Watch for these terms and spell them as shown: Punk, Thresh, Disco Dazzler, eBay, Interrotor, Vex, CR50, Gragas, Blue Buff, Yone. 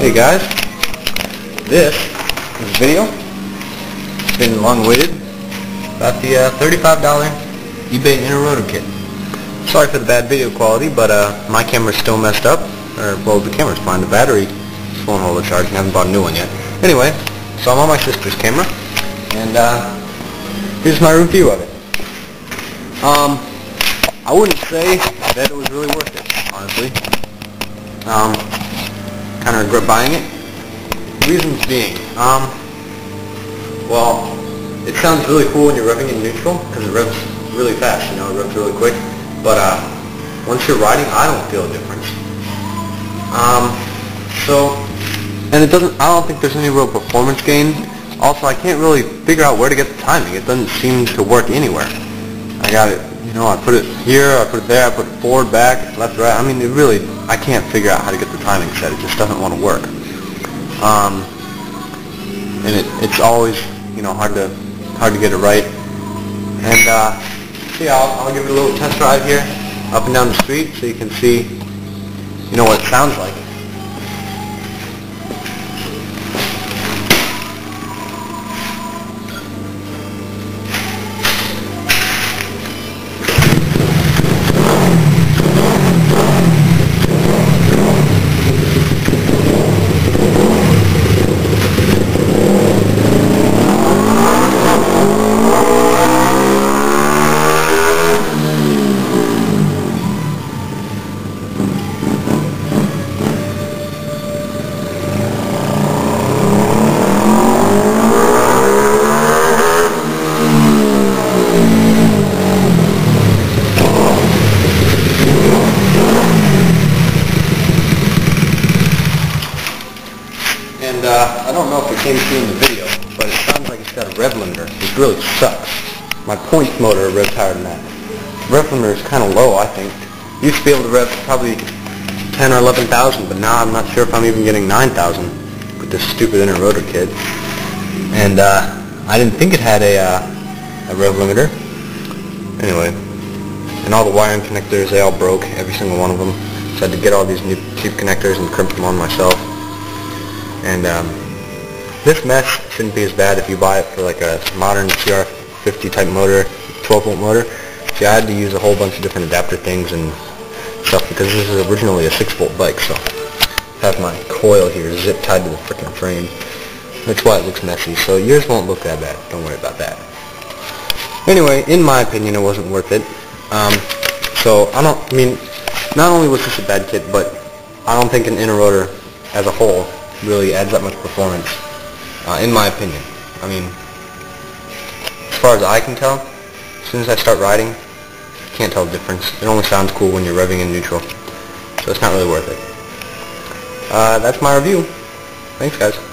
Hey guys, this is a video. It's been long awaited about the $35 eBay Interrotor kit. Sorry for the bad video quality, but my camera's still messed up. Or, well, the camera's fine. The battery won't hold a charge, and I haven't bought a new one yet. Anyway, so I'm on my sister's camera, and here's my review of it. I wouldn't say that it was really worth it, honestly. Kind of regret buying it. Reasons being, well, it sounds really cool when you're revving in neutral, because it revs really fast, you know, it revs really quick, but once you're riding, I don't feel a difference. And it doesn't, I don't think there's any real performance gain. Also, I can't really figure out where to get the timing. It doesn't seem to work anywhere. I got it, you know, I put it here, I put it there, I put it forward, back, left, right. I mean, it really, I can't figure out how to get the timing set. It just doesn't want to work. And it's always, you know, hard to get it right. And so yeah, I'll give it a little test drive here, up and down the street, so you can see, you know, what it sounds like. And I don't know if it came through in the video, but it sounds like it's got a rev limiter, which really sucks. My points motor revs higher than that. Rev limiter is kind of low, I think. Used to be able to rev probably 10 or 11,000, but now I'm not sure if I'm even getting 9,000 with this stupid Interrotor kit. And I didn't think it had a rev limiter. Anyway, and all the wiring connectors, they all broke, every single one of them. So I had to get all these new cheap connectors and crimp them on myself. And this mess shouldn't be as bad if you buy it for like a modern CR50 type motor, 12 volt motor. See, I had to use a whole bunch of different adapter things and stuff because this is originally a 6 volt bike, so I have my coil here zip tied to the frickin' frame. That's why it looks messy, so yours won't look that bad. Don't worry about that. Anyway, in my opinion, it wasn't worth it. Not only was this a bad kit, but I don't think an Interrotor as a whole really adds that much performance, in my opinion. I mean, as far as I can tell, as soon as I start riding, I can't tell the difference. It only sounds cool when you're revving in neutral, so it's not really worth it. That's my review. Thanks, guys.